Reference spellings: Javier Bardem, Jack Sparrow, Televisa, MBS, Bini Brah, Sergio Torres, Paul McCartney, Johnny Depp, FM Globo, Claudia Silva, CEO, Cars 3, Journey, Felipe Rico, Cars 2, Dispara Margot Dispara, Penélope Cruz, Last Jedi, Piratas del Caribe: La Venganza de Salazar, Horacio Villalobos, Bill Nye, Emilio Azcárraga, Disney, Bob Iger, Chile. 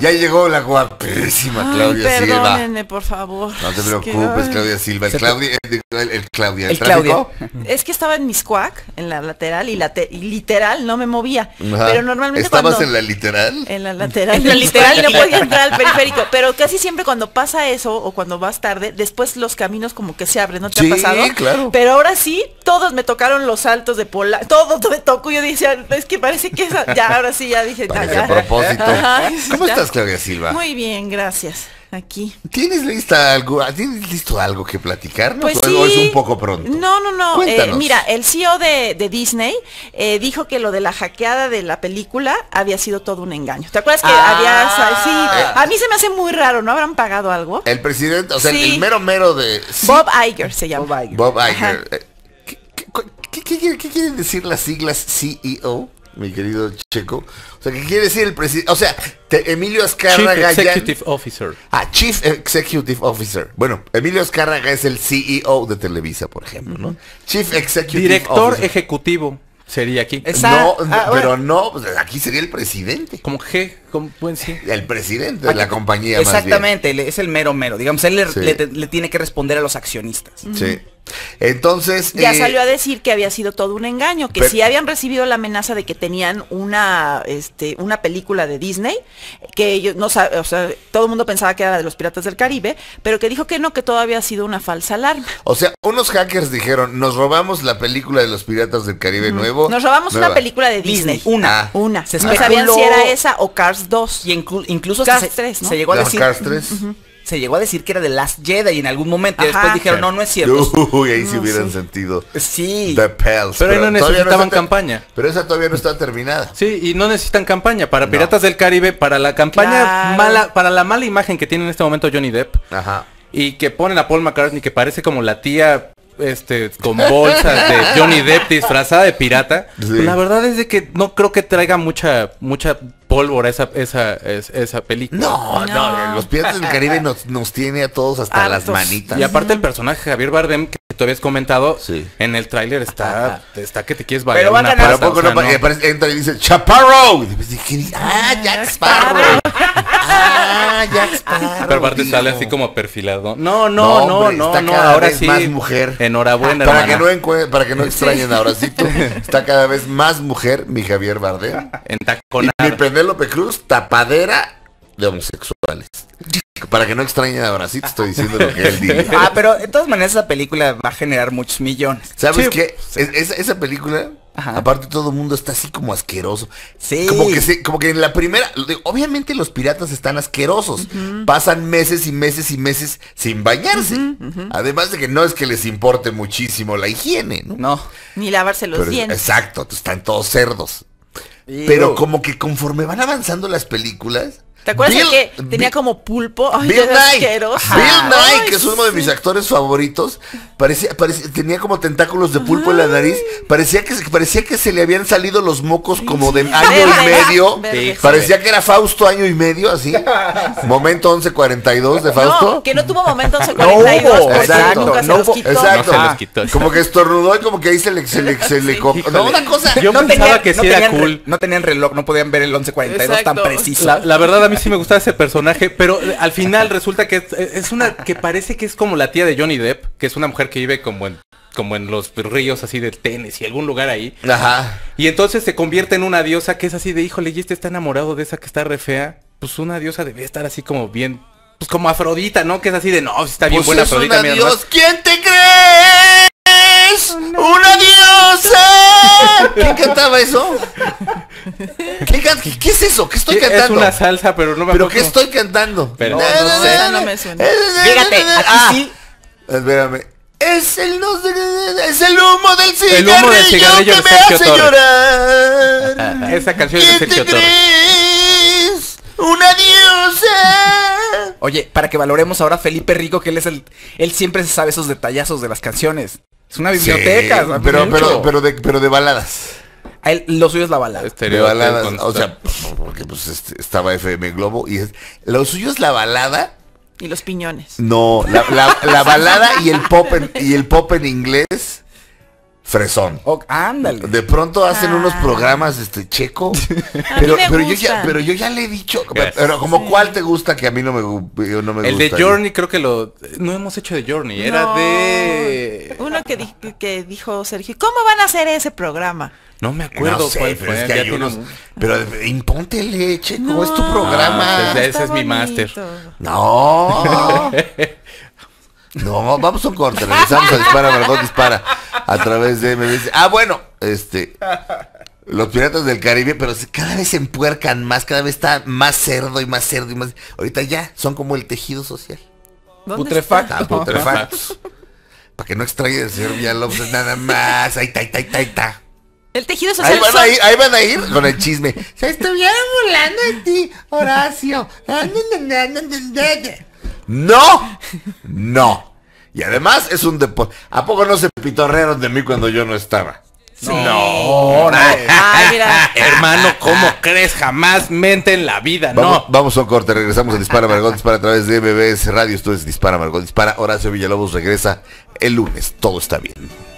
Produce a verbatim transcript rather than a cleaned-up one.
favor. Ya llegó la guapísima Claudia Ay, Silva. Perdónenme, por favor. No te preocupes, es que... Claudia Silva. El Claudia, el, el, el Claudia, el, el Claudia. Es que estaba en Miscuac, en la lateral, y, late, y literal no me movía. Ajá. Pero normalmente ¿Estabas cuando... en la literal? En la lateral. En la literal, y no podía entrar al periférico. Pero casi siempre cuando pasa eso, o cuando vas tarde, después los caminos como que se abren, ¿no te sí, ha pasado? Claro. Pero ahora sí, todos me tocaron los saltos de Pola, todo me tocó, yo decía, es que parece que esa, ya, ahora sí, ya dije. Parece ya, a propósito. Ajá. ¿Cómo estás, Claudia Silva? Muy bien, gracias. Aquí. ¿Tienes lista algo? ¿Tienes listo algo que platicarnos? Pues sí. ¿O es un poco pronto? No, no, no. Eh, mira, el C E O de, de Disney eh, dijo que lo de la hackeada de la película había sido todo un engaño. ¿Te acuerdas que ah, había? Sí. Eh, a mí se me hace muy raro. ¿No habrán pagado algo? El presidente, o sea, sí. el mero mero de sí. Bob Iger se llama. Bob Iger. Bob Iger. ¿Qué, qué, qué, qué, ¿Qué quieren decir las siglas C E O? Mi querido Checo. O sea, ¿qué quiere decir el presidente? O sea, te, Emilio Azcárraga... Chief Executive ya... Officer. Ah, Chief Executive Officer. Bueno, Emilio Azcárraga es el C E O de Televisa, por ejemplo, ¿no? Chief Executive Director Officer. Ejecutivo sería aquí. Exacto. No, ah, bueno. Pero no, aquí sería el presidente. Como G, como pueden decir. El presidente de la compañía. Exactamente, más bien. Es el mero mero. Digamos, él le, sí. le, le tiene que responder a los accionistas. Uh-huh. Sí. Entonces ya eh, salió a decir que había sido todo un engaño, que pero, sí habían recibido la amenaza de que tenían una este, una película de Disney, que ellos no, o sea, todo el mundo pensaba que era la de los Piratas del Caribe, pero que dijo que no, que todo había sido una falsa alarma. O sea, unos hackers dijeron, nos robamos la película de los Piratas del Caribe mm. nuevo. Nos robamos nueva. una película de Disney, Disney. una, ah. una. Se especuló. No sabían si era esa o Cars dos y inclu incluso Cars tres, ¿no? Se llegó a decir Cars tres. Uh-huh. Se llegó a decir que era de Last Jedi y en algún momento Ajá. después dijeron, no, no es cierto. Uy, ahí no, sí hubieran sí. sentido. Sí. The Pels. Pero ahí no necesitaban no está, campaña. Pero esa todavía no está terminada. Sí, y no necesitan campaña. Para Piratas no. del Caribe, para la campaña claro. mala, para la mala imagen que tiene en este momento Johnny Depp. Ajá. Y que ponen a Paul McCartney, que parece como la tía... Este, con bolsas de Johnny Depp disfrazada de pirata. Sí. La verdad es de que no creo que traiga mucha mucha pólvora esa esa, esa, esa película. No, no, no, los Piratas del Caribe nos, nos tiene a todos hasta Altos. las manitas. Y aparte el personaje Javier Bardem, que tú habías comentado, sí. en el tráiler está, está que te quieres bailar. Pero van a ganar. Pero poco no, no. Aparece, entra y dice, ¡Chaparro! Y ¡ah, Jack Sparrow! Ah, ya está. Pero aparte sale así como perfilado. No, no, no, hombre, no, está no. Cada ahora vez sí. Más mujer. Enhorabuena. Para que, no para que no extrañen ahora sí. Tú, está cada vez más mujer mi Javier Bardem. En taconada. Y mi Penélope Cruz, tapadera de homosexuales. Para que no extrañen a Brasil, te estoy diciendo lo que él dice. Ah, pero de todas maneras esa película va a generar muchos millones. ¿Sabes sí. qué? Es, es, esa película, Ajá. aparte todo el mundo está así como asqueroso. Sí. Como que, se, como que en la primera, obviamente los piratas están asquerosos. Uh-huh. Pasan meses y meses y meses sin bañarse. Uh-huh, uh-huh. Además de que no es que les importe muchísimo la higiene, ¿no? No. Ni lavarse los pero, dientes. Exacto, están todos cerdos. Iu. Pero como que conforme van avanzando las películas... ¿Te acuerdas Bill, de que tenía Bill, como pulpo? Ay, Bill Nye, Bill Nye, que es uno de mis sí. actores favoritos, parecía, parecía, tenía como tentáculos de pulpo Ay. en la nariz, parecía que, parecía que se le habían salido los mocos como de sí. año y medio, sí, parecía sí. que era Fausto año y medio, así, momento once cuarenta y dos de Fausto. No, que no tuvo momento once cuarenta y dos, no, exacto, nunca no, se los quitó. Exacto, no se los quitó. Como que estornudó y como que ahí se le, se le, se sí, le copió. No, una cosa, yo no pensaba tenían, que sí no era cool. Re, no tenían reloj, no podían ver el once cuarenta y dos tan preciso. La, la verdad, a mí sí me gustaba ese personaje, pero al final resulta que es, es una que parece que es como la tía de Johnny Depp, que es una mujer que vive como en, como en los ríos así de Tennessee, algún lugar ahí. Ajá. Y entonces se convierte en una diosa que es así de, híjole, y este está enamorado de esa que está re fea. Pues una diosa debe estar así como bien, pues como Afrodita, ¿no? Que es así de, no, está bien pues buena es Afrodita. Una dios. ¿Quién te crees? Una, una diosa. ¿Quién cantaba eso? ¿Qué, ¿Qué es eso? ¿Qué estoy ¿Qué cantando? Es una salsa, pero no me acuerdo. ¿Pero qué estoy cantando? Pero no, no sé, no me suena. Fíjate, aquí ah, sí. Espérame. Es el, no sé, es el humo del cigarrillo, el humo del cigarrillo que me hace Torres. llorar. Esa canción es de Sergio Torres. ¡Una diosa! Oye, para que valoremos ahora a Felipe Rico, que él es el... Él siempre se sabe esos detallazos de las canciones. Es una biblioteca. Sí, pero, pero, pero, de, pero de baladas. A él, lo suyo es la balada. De baladas, o sea, porque pues este, estaba F M Globo y es, lo suyo es la balada. Y los piñones. No, la, la, la balada y el pop en, y el pop en inglés. fresón. Oh, ándale. De pronto hacen ah. unos programas este checo. Pero, pero, yo ya, pero yo ya le he dicho. Yes. Pero como sí. ¿Cuál te gusta que a mí no me, no me el gusta? El de Journey, creo que lo... No hemos hecho de Journey, no. Era de... Uno que, di que dijo Sergio, ¿cómo van a hacer ese programa? No me acuerdo no sé, cuál fue. Pero, es que hay unos... pero impóntele, checo, no, es tu programa. No, ese es mi máster. No. No, vamos a un corte, regresamos a Dispara Margot Dispara a través de M B S. Ah, bueno, este, los Piratas del Caribe, pero cada vez se empuercan más, cada vez está más cerdo y más cerdo y más. Ahorita ya son como el tejido social. Putrefactos. Putrefactos. Para que no extrañe el señor Villalobos nada más. Ahí está, ahí está, ahí está, ahí está. El tejido social. Ahí van a ir, ahí van a ir con el chisme. Se estuvieron burlando de ti, Horacio. No, no. Y además es un deporte. ¿A poco no se pitorrearon de mí cuando yo no estaba? Sí. No, no. Ay, mira. Hermano, ¿cómo crees? Jamás mente en la vida, vamos, no. Vamos a un corte, regresamos a Dispara Margot Dispara a través de M B S Radio. Esto es Dispara Margot Dispara. Horacio Villalobos regresa el lunes. Todo está bien.